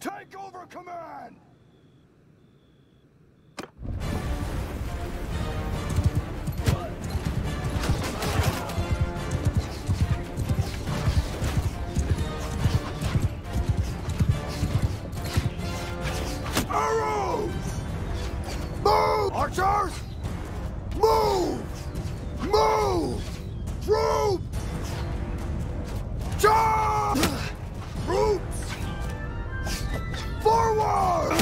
Take over command! Arrows! Move! Archers! Move! Move! Troops! Charge! Troops! Forward!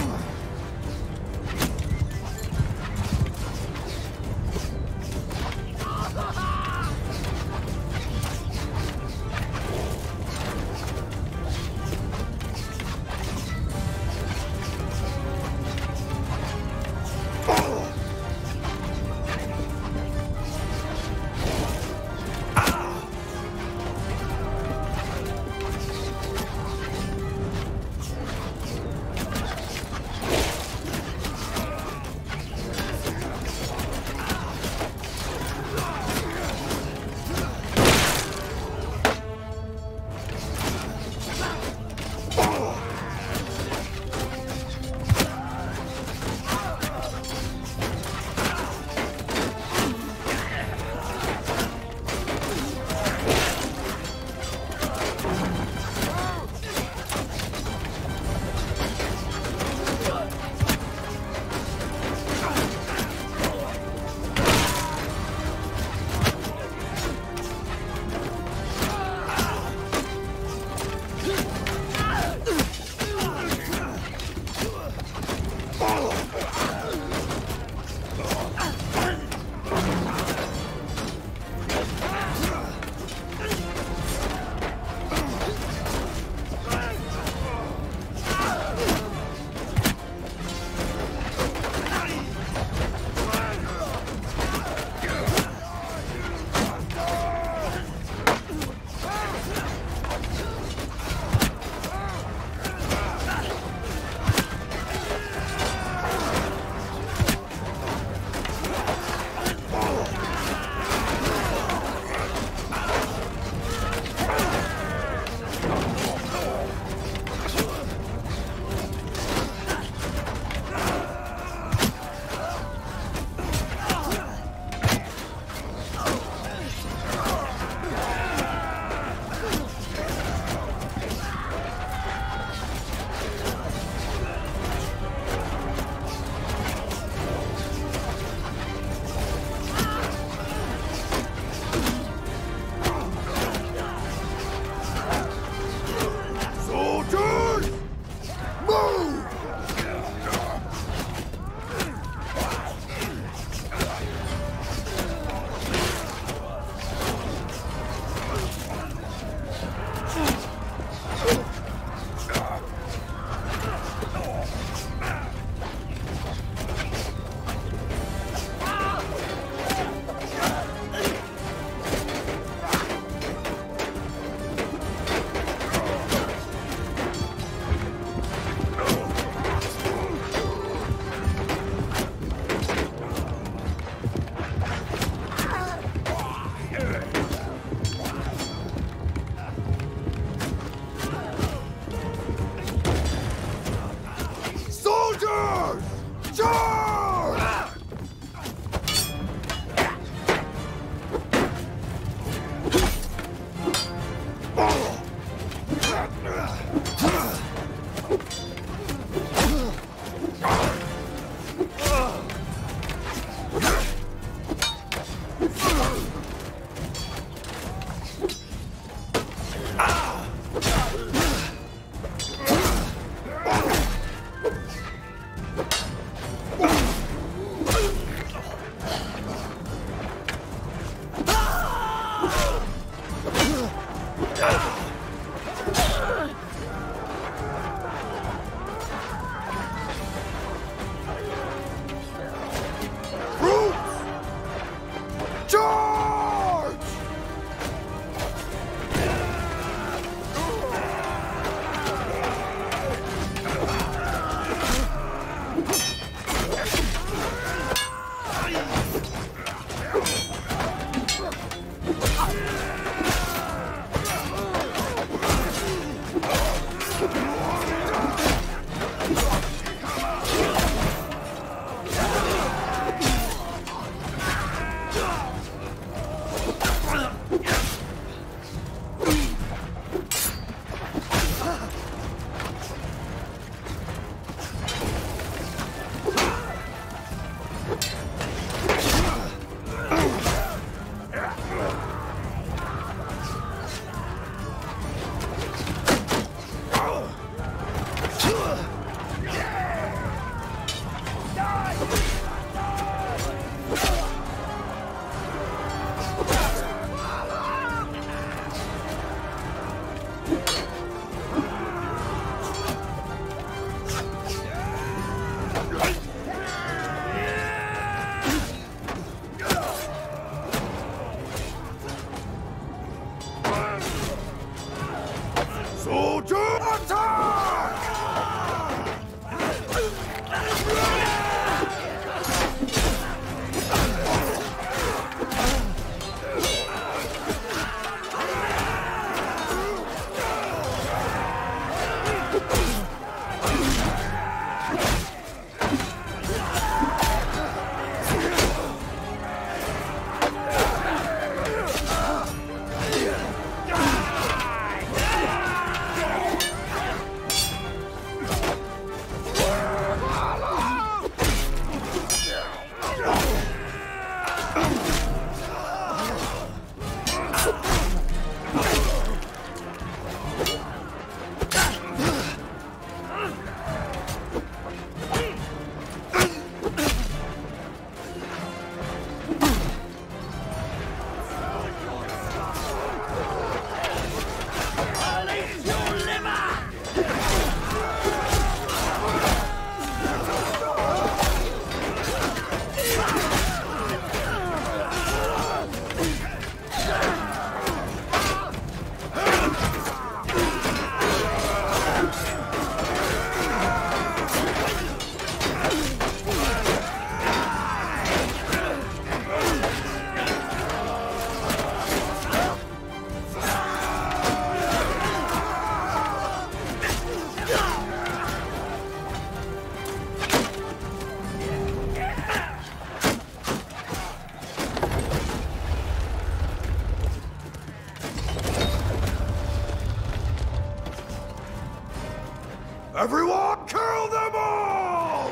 Everyone kill them all!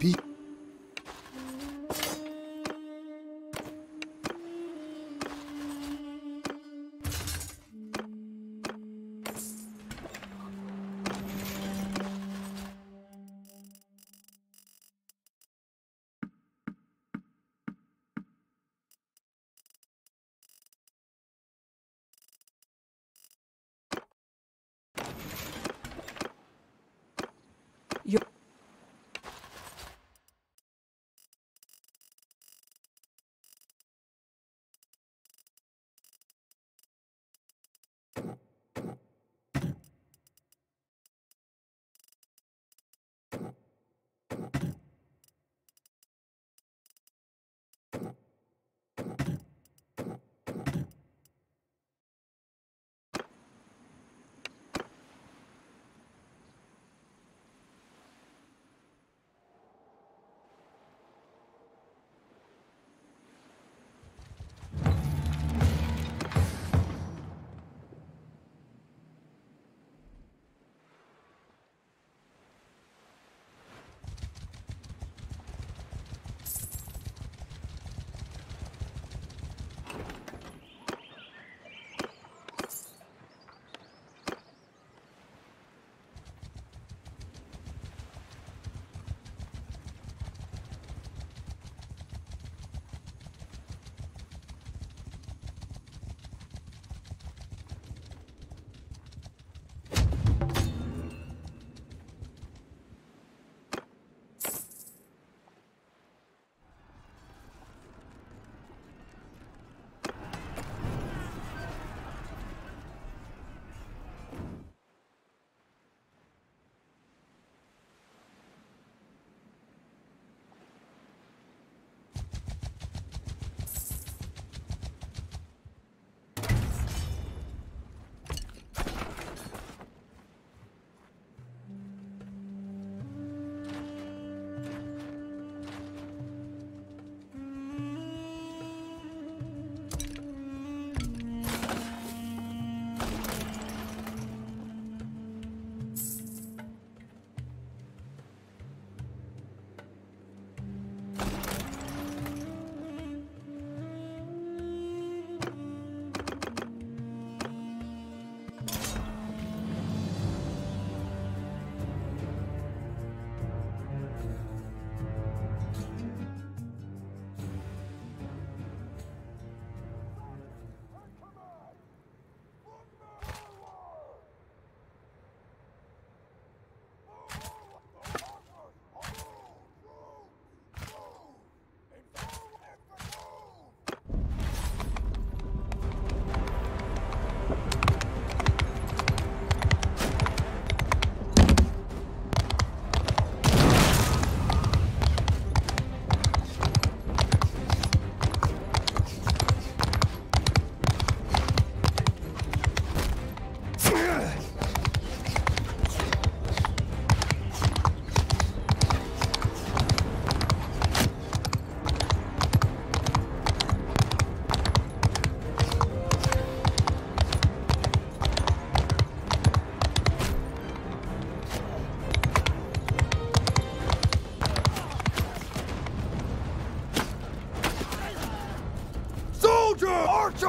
people.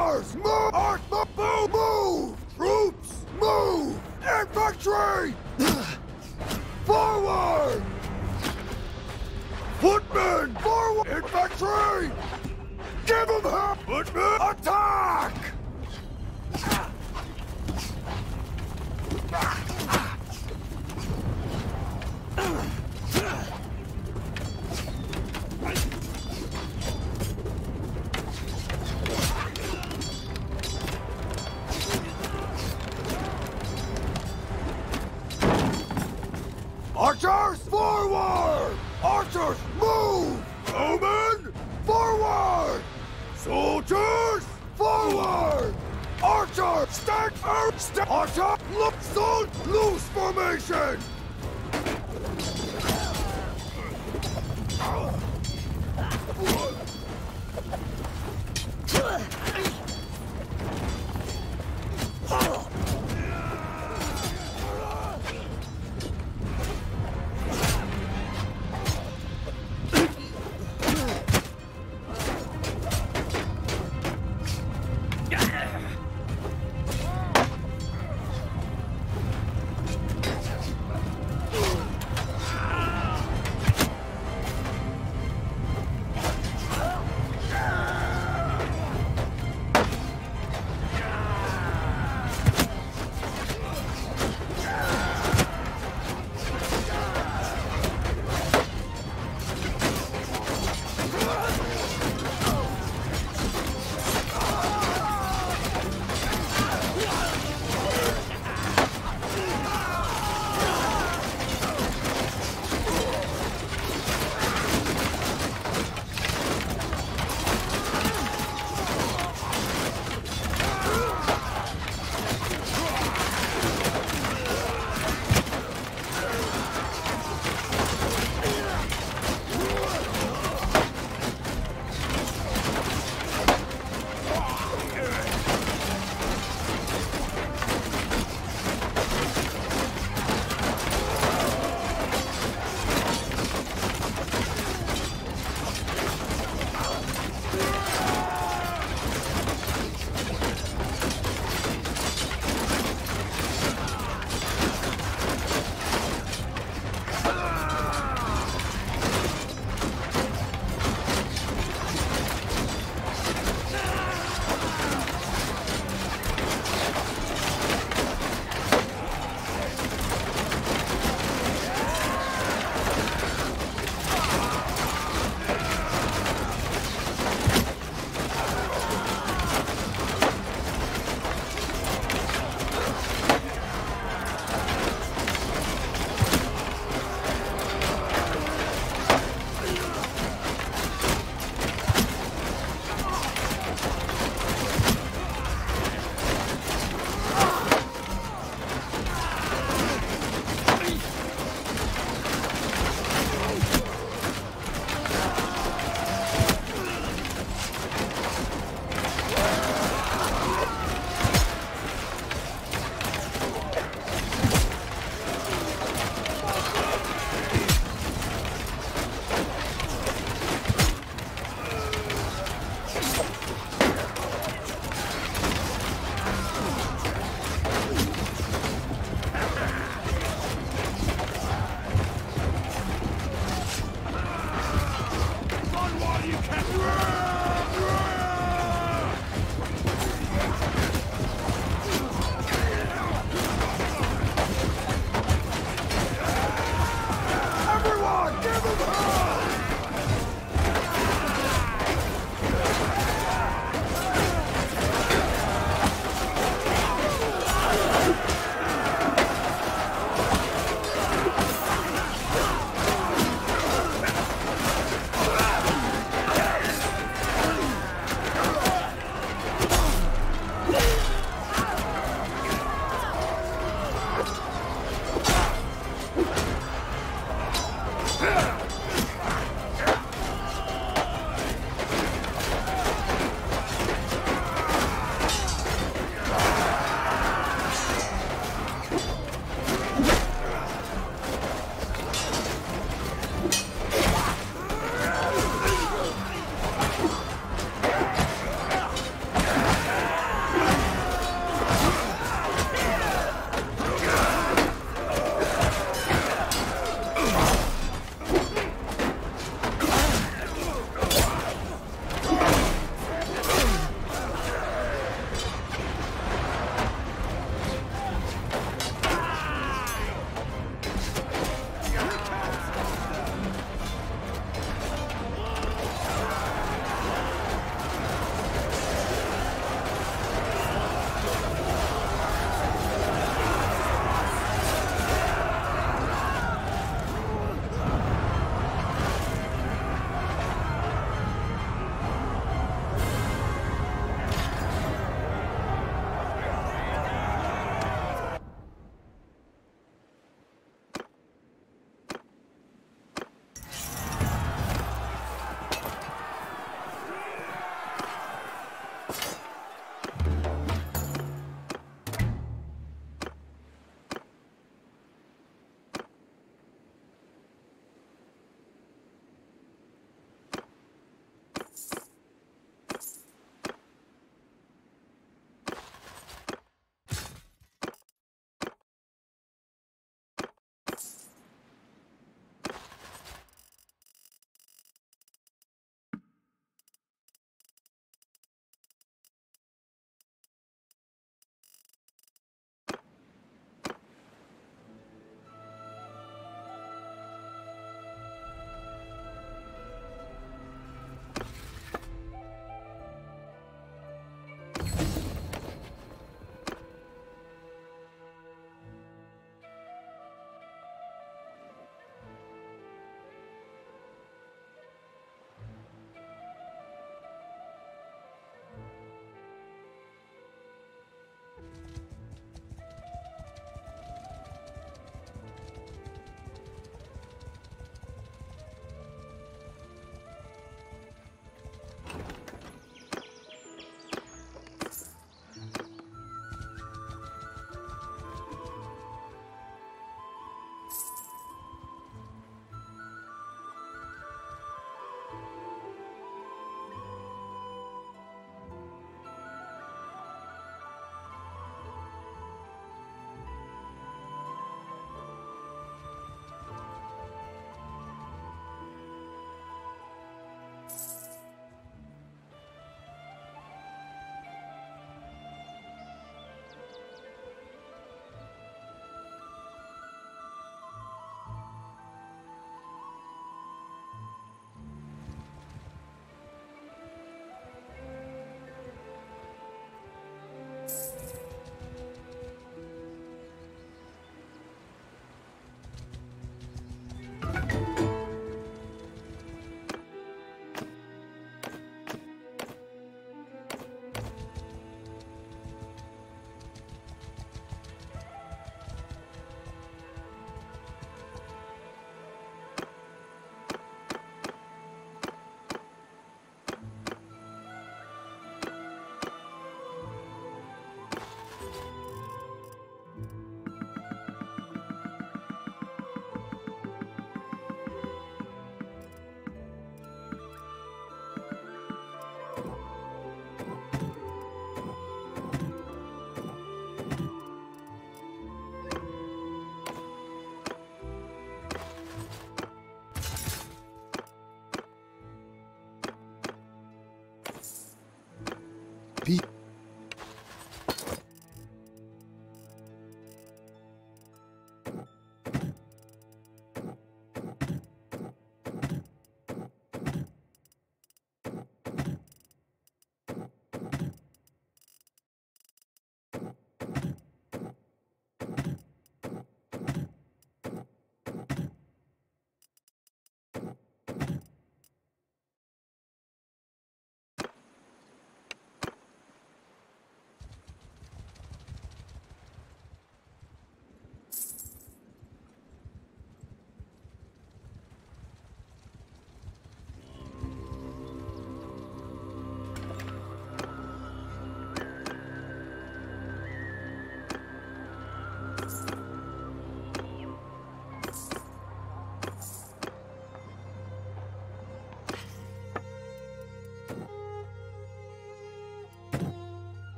Archers, move! Move! Move! Troops, move! Infantry! Forward! Footmen, forward! Infantry! Give them hell! Footmen, attack! Archers, forward! Archers, move! Bowmen, forward! Soldiers, forward! Archers, stand firm! Archers, look, sold, loose formation!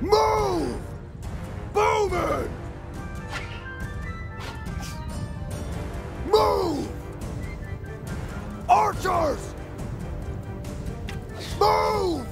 Move! Bowman! Move! Archers! Move!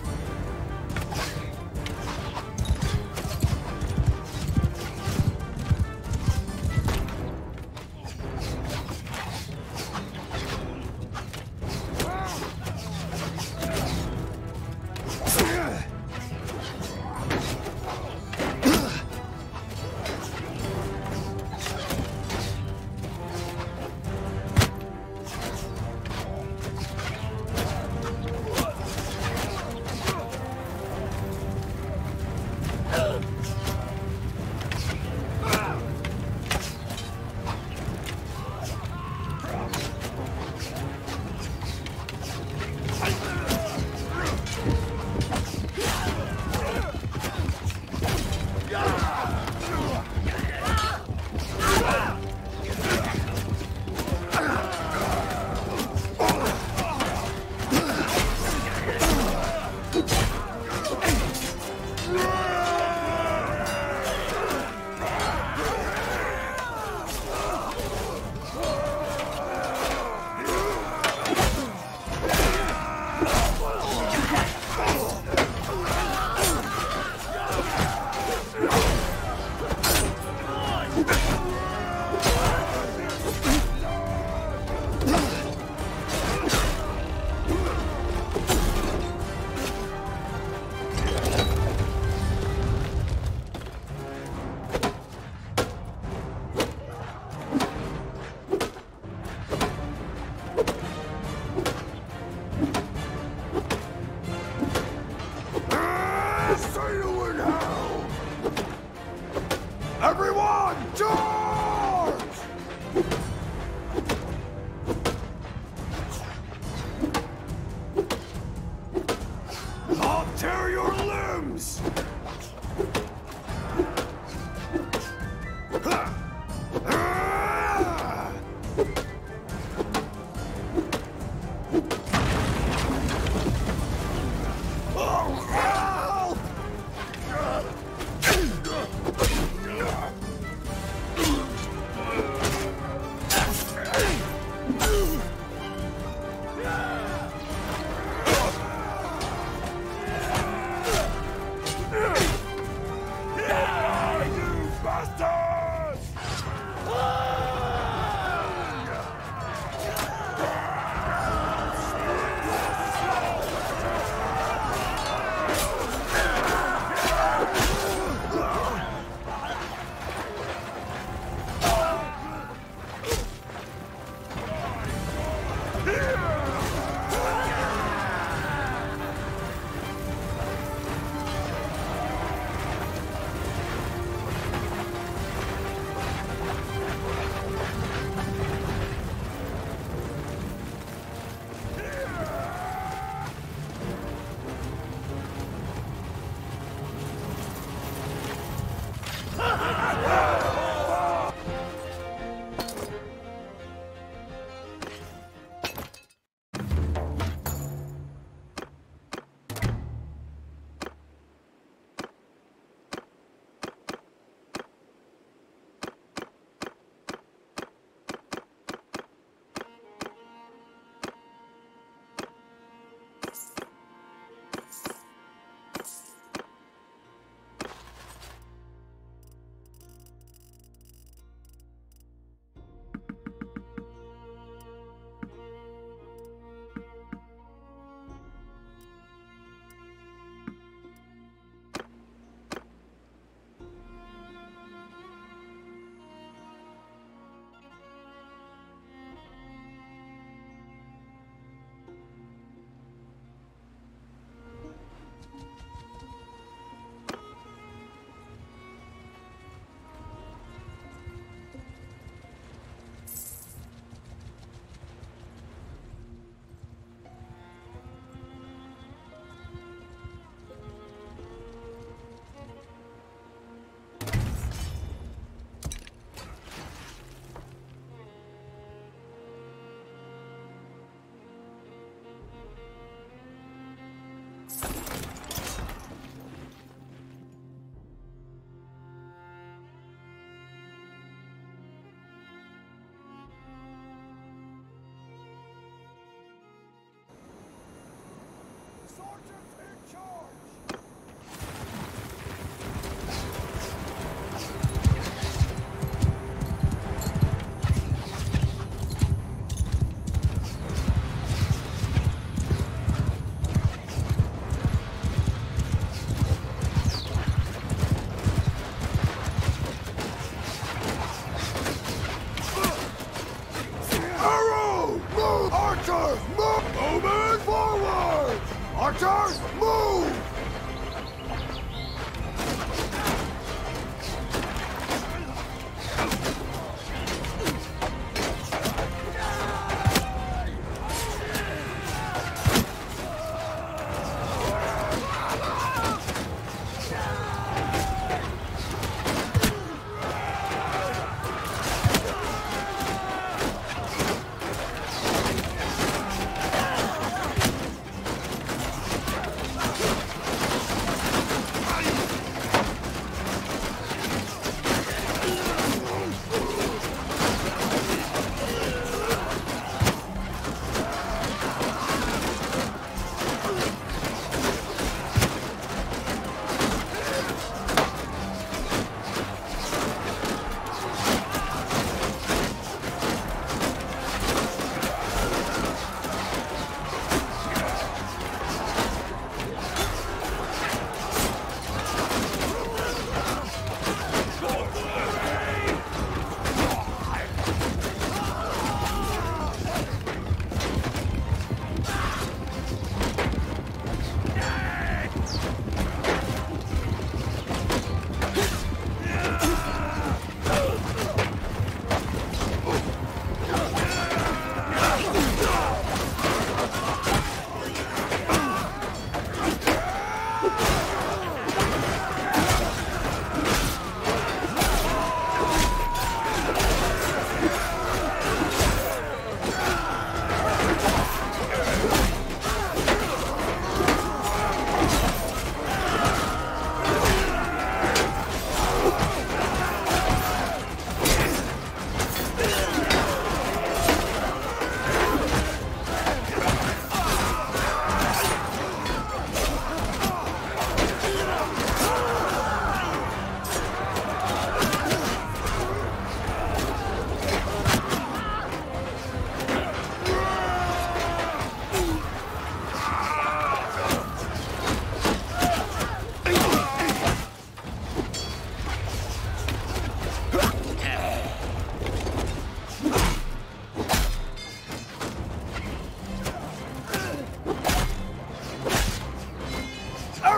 Everyone, charge! I'll tear your limbs!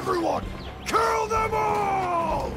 everyone! Kill them all!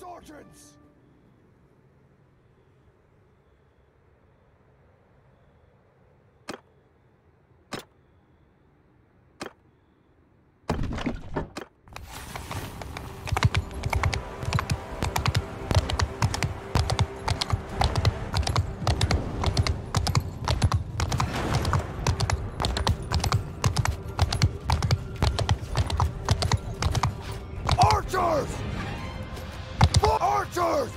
sergeants! Archers!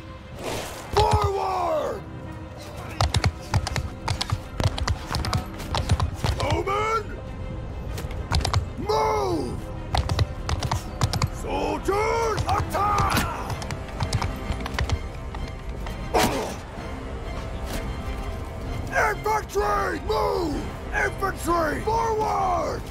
Forward! Bowmen! Move! Soldiers, attack! Infantry, move! Infantry, forward!